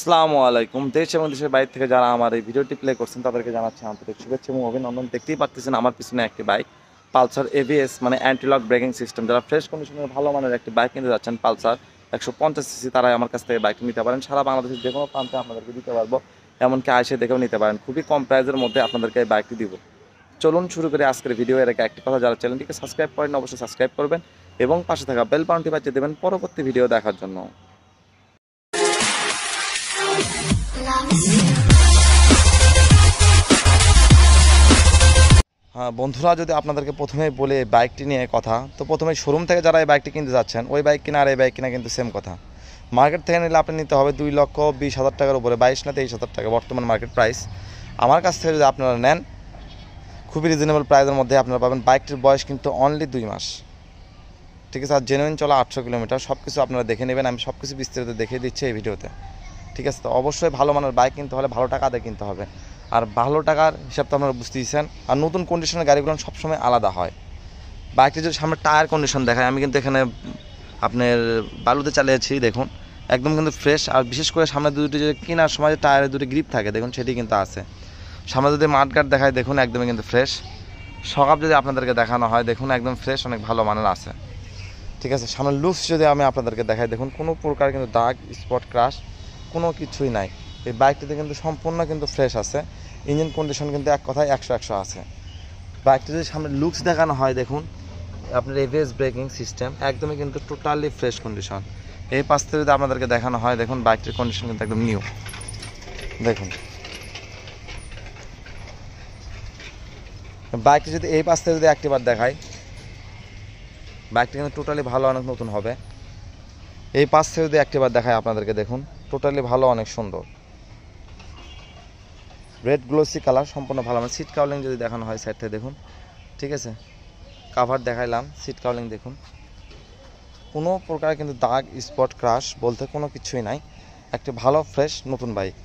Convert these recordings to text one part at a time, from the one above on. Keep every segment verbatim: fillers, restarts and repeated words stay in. আসসালামু আলাইকুম। দেশ এবং দেশের বাইরে থেকে যারা আমার এই ভিডিওটি প্লে করছেন তাদেরকে জানাচ্ছি আন্তরিক শুভেচ্ছা এবং অভিনন্দন। দেখতেই পাচ্ছেন আমার পিছনে একটি বাইক পালসার এবিএস মানে অ্যান্টিলক ব্রেকিং সিস্টেম। যারা ফ্রেশ কন্ডিশনের ভালো মানের একটি বাইক কিনতে যাচ্ছেন পালসার একশো পঞ্চাশ সিসি তারাই আমার কাছ থেকে বাইক নিতে পারেন। সারা বাংলাদেশের যে কোনো প্রান্তে আপনাদেরকে দিতে পারবো, এমনকি আইসে দেখেও নিতে পারেন। খুবই কম প্রাইজের মধ্যে আপনাদেরকে এই বাইকটি দিব। চলুন শুরু করে আজকের ভিডিও। এর আগে একটি কথা, যারা চ্যানেলটিকে সাবস্ক্রাইব করেন অবশ্যই সাবস্ক্রাইব করবেন এবং পাশে থাকা বেল বাটনটি বাজিয়ে দেবেন পরবর্তী ভিডিও দেখার জন্য। হ্যাঁ বন্ধুরা, যদি আপনাদেরকে প্রথমেই বলে বাইকটি নিয়ে কথা, তো প্রথমে শোরুম থেকে যারা এই বাইকটি কিনতে যাচ্ছেন ওই বাইক কিনা আর এই বাইক কিনা কিন্তু সেম কথা। মার্কেট থেকে নিলে আপনি নিতে হবে দুই লক্ষ বিশ হাজার টাকার উপরে, বাইশ না তেইশ হাজার টাকা বর্তমান মার্কেট প্রাইস। আমার কাছ থেকে যদি আপনারা নেন খুবই রিজনেবল প্রাইসের মধ্যে আপনারা পাবেন। বাইকটির বয়স কিন্তু অনলি দুই মাস, ঠিক আছে? আর জেনুইন চলা আটশো কিলোমিটার। সব কিছু আপনারা দেখে নেবেন, আমি সব কিছু বিস্তারিত দেখিয়ে দিচ্ছি এই ভিডিওতে, ঠিক আছে? তো অবশ্যই ভালো মানের বাইক কিনতে হলে ভালো টাকা দিয়ে কিনতে হবে, আর ভালো টাকার হিসাব তো আপনারা বুঝতেইছেন। আর নতুন কন্ডিশনের গাড়িগুলো সবসময় আলাদা হয়। বাইকটি যদি সামনে টায়ার কন্ডিশন দেখায়, আমি কিন্তু এখানে আপনার বালুতে চালিয়েছি, দেখুন একদম কিন্তু ফ্রেশ। আর বিশেষ করে সামনে দুটি যে কেনার সময় টায়ারে দুটি গ্রিপ থাকে, দেখুন সেটি কিন্তু আছে। সামনে যদি মাঠঘাট দেখায়, দেখুন একদমই কিন্তু ফ্রেশ। সকাপ যদি আপনাদেরকে দেখানো হয়, দেখুন একদম ফ্রেশ, অনেক ভালো মানের আছে, ঠিক আছে? সামনে লুকস যদি আমি আপনাদেরকে দেখাই, দেখুন কোনো প্রকার কিন্তু দাগ স্পট ক্রাশ কোনো কিছুই নাই। এই বাইকটিতে কিন্তু সম্পূর্ণ কিন্তু ফ্রেশ আছে। ইঞ্জিন কন্ডিশন কিন্তু এক কথায় একশো একশো আছে। বাইকটি যদি সামনে লুকস দেখানো হয়, দেখুন আপনার এবিএস ব্রেকিং সিস্টেম একদমই কিন্তু টোটালি ফ্রেশ কন্ডিশন। এই পাশ থেকে যদি আপনাদেরকে দেখানো হয়, দেখুন বাইকটির কন্ডিশন কিন্তু একদম নিউ, দেখুন। বাইকটি যদি এই পাশ থেকে যদি একটিবার দেখাই, বাইকটি কিন্তু টোটালি ভালো, অনেক নতুন হবে। এই পাশ থেকে যদি একটিবার দেখায় আপনাদেরকে, দেখুন টোটালি ভালো, অনেক সুন্দর। রেড গ্লোসি কালার সম্পূর্ণ ভালো। মানে সিট কাউলিং যদি দেখানো হয় সাইড থেকে, দেখুন, ঠিক আছে? কাভার দেখাইলাম, সিট কাউলিং দেখুন কোনো প্রকার কিন্তু দাগ স্পট ক্রাশ বলতে কোনো কিছুই নাই। একটি ভালো ফ্রেশ নতুন বাইক।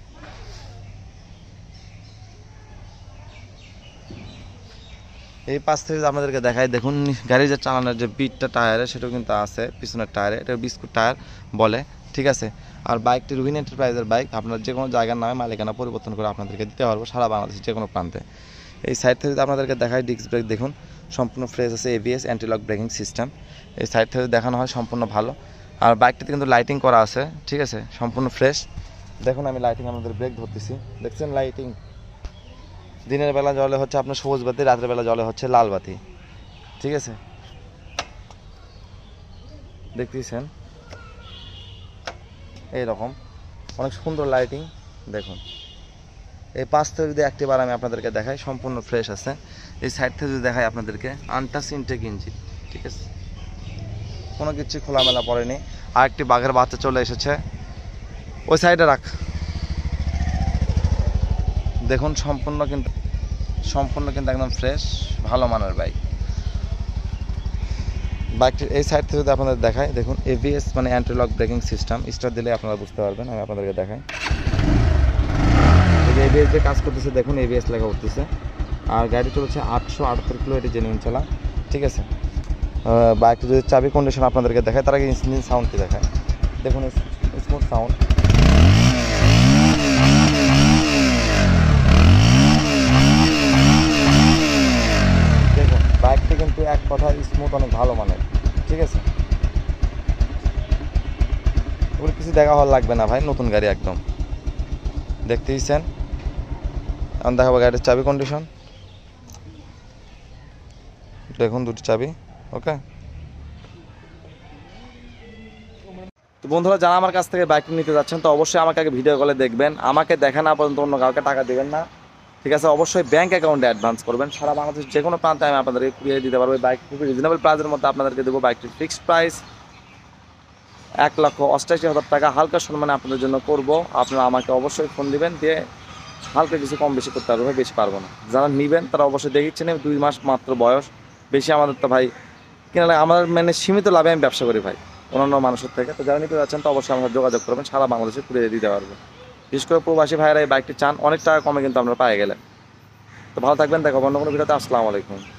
এই পাশ থেকে আপনাদেরকে দেখাই, দেখুন গাড়ির যে চালানোর যে বিটটা টায়ারে সেটাও কিন্তু আছে পিছনের টায়ারে, এটা বিস্কুট টায়ার বলে, ঠিক আছে? আর বাইকটি রুবিন এন্টারপ্রাইজের বাইক। আপনার যে কোনো জায়গার নামে মালিকানা পরিবর্তন করে আপনাদেরকে দিতে পারবো সারা বাংলাদেশের যে কোনো প্রান্তে। এই সাইড থেকে আপনাদেরকে দেখায় ডিস্ক ব্রেক, দেখুন সম্পূর্ণ ফ্রেশ আছে। এবিএস অ্যান্টিলক ব্রেকিং সিস্টেম এই সাইড থেকে দেখানো হয়, সম্পূর্ণ ভালো। আর বাইকটিতে কিন্তু লাইটিং করা আছে, ঠিক আছে? সম্পূর্ণ ফ্রেশ। দেখুন আমি লাইটিং আপনাদের ব্রেক ধরতেছি, দেখছেন লাইটিং। দিনের বেলা জলে হচ্ছে আপনার সবুজ বাতি, রাতের বেলা জলে হচ্ছে লাল বাতি, ঠিক আছে? দেখতেছেন এইরকম অনেক সুন্দর লাইটিং, দেখুন। এই পাশ থেকে যদি একটিবার আমি আপনাদেরকে দেখাই, সম্পূর্ণ ফ্রেশ আছে। এই সাইড থেকে যদি দেখাই আপনাদেরকে, আনটাচ ইনটেক ইঞ্জিন, ঠিক আছে? কোনো কিছু খোলামেলা পড়েনি। আর একটি বাঘের বাচ্চা চলে এসেছে, ওই সাইডে রাখ, দেখুন সম্পূর্ণ কিন্তু সম্পূর্ণ কিন্তু একদম ফ্রেশ, ভালো মানের বাইক। বাইকটির এই সাইড থেকে যদি আপনাদের দেখায়, দেখুন এবিএস মানে অ্যান্টিলক ব্রেকিং সিস্টেম। স্টার দিলে আপনারা বুঝতে পারবেন, আমি আপনাদেরকে দেখাই। এবিএস যে কাজ করতেছে, দেখুন এবিএস লেখা উঠতেছে। আর গাড়ি চলেছে আটশো আটাত্তর কিলো, এটি জেনুইন চলা, ঠিক আছে? বাইকটি যদি চাবি কন্ডিশন আপনাদেরকে দেখায়, তার আগে ইঞ্জিন সাউন্ডটি দেখায়, দেখুন স্মুথ সাউন্ড। বাইকটি কিন্তু এক কথা স্মুথ, অনেক ভালো মানের, ঠিক আছে? ওগুলো কিছু দেখা হওয়ার লাগবে না ভাই, নতুন গাড়ি একদম। দেখতেইছেন, আমি দেখাবো গাড়ির চাবি কন্ডিশন, দেখুন দুটি চাবি, ওকে? তো বন্ধুরা, যারা আমার কাছ থেকে বাইক নিতে যাচ্ছেন তো অবশ্যই আমাকে আগে ভিডিও কলে দেখবেন, আমাকে দেখা না পর্যন্ত অন্য কাউকে টাকা দেবেন না, ঠিক আছে? অবশ্যই ব্যাঙ্ক অ্যাকাউন্টে অ্যাডভান্স করবেন। সারা বাংলাদেশের যে কোনো প্রান্তে আমি আপনাদেরকে কুরিয়ে দিতে পারবো। বাইক খুবই রিজনেবল প্রাইসের মধ্যে আপনাদেরকে দেবো। বাইকটির ফিক্সড প্রাইস এক লক্ষ অষ্টাশি হাজার টাকা হালকা সম্মানে আপনাদের জন্য করব। আপনারা আমাকে অবশ্যই ফোন দেবেন, দিয়ে হালকা কিছু কম বেশি করতে পারবো, বেশি পারবো না। যারা নেবেন তারা অবশ্যই দেখিচ্ছেন, দুই মাস মাত্র বয়স, বেশি আমাদের তো ভাই কিনা লাগে, আমার মানে সীমিত লাভে আমি ব্যবসা করি ভাই অন্যান্য মানুষের থেকে। তো যারা নিতে যাচ্ছেন তো অবশ্যই আমাদের যোগাযোগ করবেন, সারা বাংলাদেশে কুরিয়ে দিতে পারবো। বিশেষ করে প্রবাসী ভাইরা এই বাইকটি চান, অনেক টাকা কমে কিন্তু আপনারা পায়ে গেলেন। তো ভালো থাকবেন, দেখো অন্য কোনো ভিডিওতে। আসসালামু আলাইকুম।